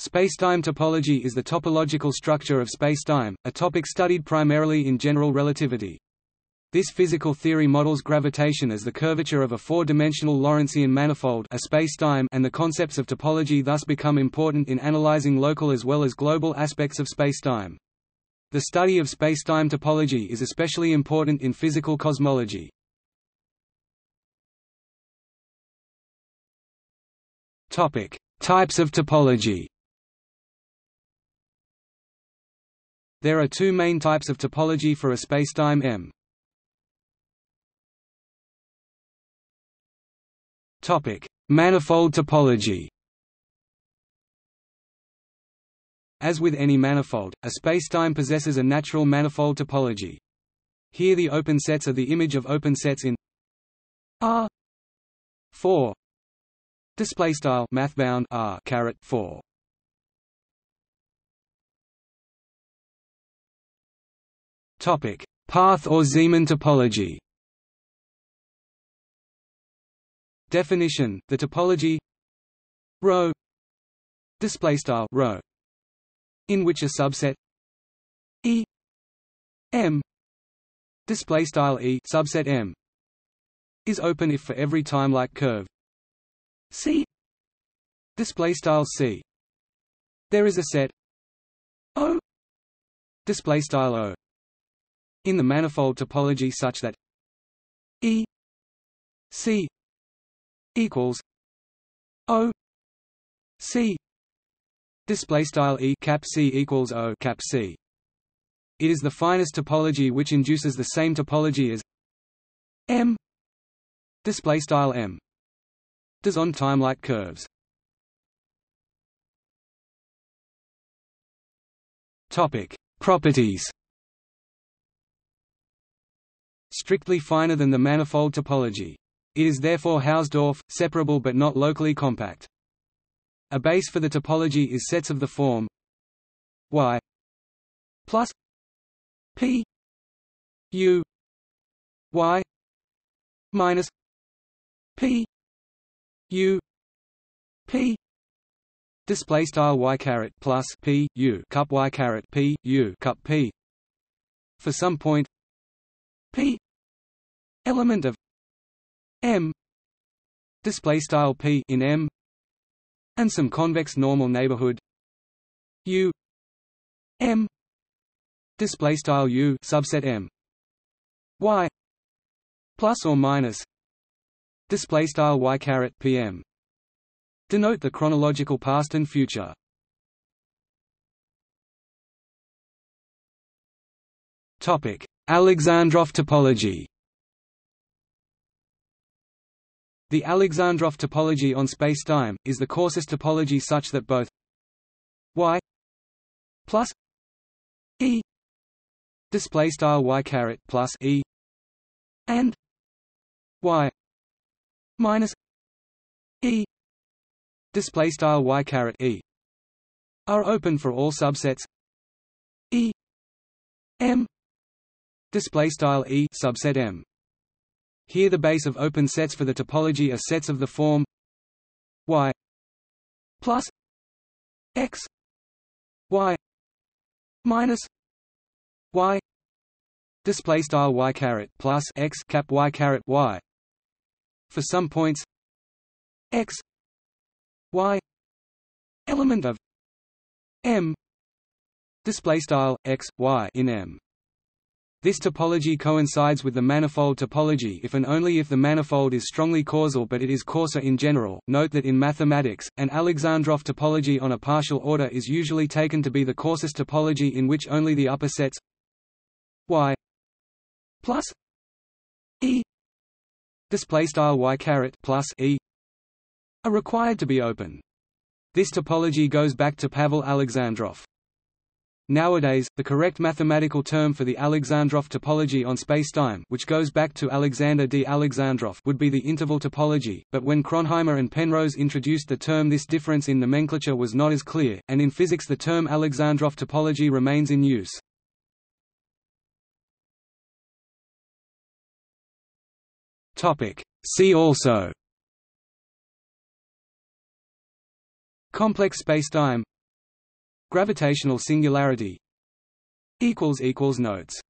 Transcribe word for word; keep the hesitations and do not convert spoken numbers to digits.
Spacetime topology is the topological structure of spacetime, a topic studied primarily in general relativity. This physical theory models gravitation as the curvature of a four-dimensional Lorentzian manifold, a spacetime, and the concepts of topology thus become important in analyzing local as well as global aspects of spacetime. The study of spacetime topology is especially important in physical cosmology. Topic: Types of topology. There are two main types of topology for a spacetime M. Topic: Manifold topology. As with any manifold, a spacetime possesses a natural manifold topology. Here the open sets are the image of open sets in R four. Display style mathbound R four. Topic: Path or Zeeman topology. Definition: the topology ρ display style ρ in which a subset E M display style E subset M is open if for every timelike curve C display style C there is a set O display style O in the manifold topology such that E C equals O C display style E cap C equals O cap C. It is the finest topology which induces the same topology as M display style M does on timelike curves. Topic: Properties. Strictly finer than the manifold topology. It is therefore Hausdorff, separable but not locally compact. A base for the topology is sets of the form Y plus P U Y minus P U P display style Y caret plus P U cup Y caret P U cup P for some point P element of M display style P in M and some convex normal neighborhood U M display style U subset M Y plus or minus display style Y caret P M denote the chronological past and future. Topic: Alexandrov topology. The Alexandrov topology on spacetime is the coarsest topology such that both Y plus E display style Y caret plus E and Y minus E display style Y caret E are open for all subsets E M display style E subset M. Here the base of open sets for the topology are sets of the form Y plus X Y minus Y display style Y caret plus X cap Y caret Y for some points X Y element of M display style X Y in M. This topology coincides with the manifold topology if and only if the manifold is strongly causal, but it is coarser in general. Note that in mathematics, an Alexandrov topology on a partial order is usually taken to be the coarsest topology in which only the upper sets Y plus E display style Y caret plus E are required to be open. This topology goes back to Pavel Alexandrov. Nowadays, the correct mathematical term for the Alexandrov topology on spacetime, which goes back to Alexander D. Alexandrov, would be the interval topology, but when Kronheimer and Penrose introduced the term, this difference in nomenclature was not as clear, and in physics the term Alexandrov topology remains in use. Topic: See also Complex spacetime, Gravitational singularity. Notes